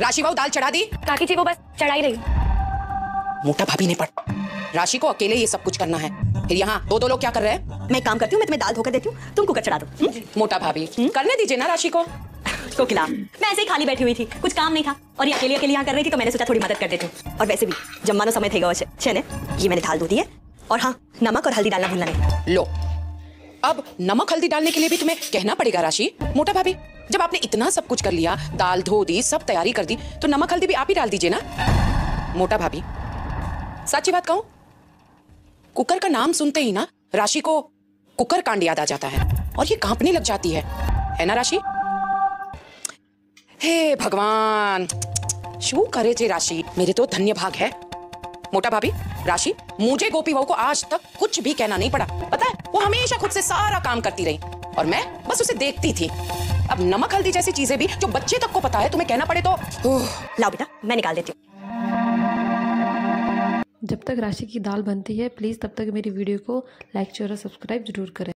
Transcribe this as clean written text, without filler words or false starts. राशि भाव दाल चढ़ा दी काकी जी, वो बस चढ़ाई रही। मोटा भाभी ने पढ़ राशि को अकेले ये सब कुछ करना है, फिर यहाँ दो लोग क्या कर रहे हैं? मैं काम करती हूँ, मैं तुम्हें दाल धोकर देती हूँ, तुम कुकर चढ़ा दो। मोटा भाभी करने दीजिए ना राशि को। कोकिला मैं ऐसे ही खाली बैठी हुई थी, कुछ काम नहीं था और ये अकेले यहाँ कर रही थी, तो मैंने सोचा थोड़ी मदद कर देती हूँ। और वैसे भी जम्मानो समय थे छेने, ये मैंने दाल धो दी है। और हाँ, नमक और हल्दी डालना भूलना नहीं। लो अब नमक हल्दी डालने के लिए भी तुम्हें कहना पड़ेगा राशि। मोटा भाभी जब आपने इतना सब कुछ कर लिया, दाल धो दी, सब तैयारी कर दी, तो नमक हल्दी भी आप ही डाल दीजिए ना। मोटा भाभी सच्ची बात कहूं, कुकर का नाम सुनते ही ना राशि को कुकर कांड याद आ जाता है और ये कांपने लग जाती है ना राशि? हे भगवान, शू करे जे राशि, मेरे तो धन्य भाग है। मोटा भाभी राशि, मुझे गोपी बहू को आज तक कुछ भी कहना नहीं पड़ा, पता है? वो हमेशा खुद से सारा काम करती रही और मैं बस उसे देखती थी। अब नमक हल्दी जैसी चीजें भी जो बच्चे तक को पता है, तुम्हें कहना पड़े तो। लाओ बेटा, मैं निकाल देती हूँ। जब तक राशि की दाल बनती है, प्लीज तब तक मेरी वीडियो को लाइक, शेयर और सब्सक्राइब जरूर करें।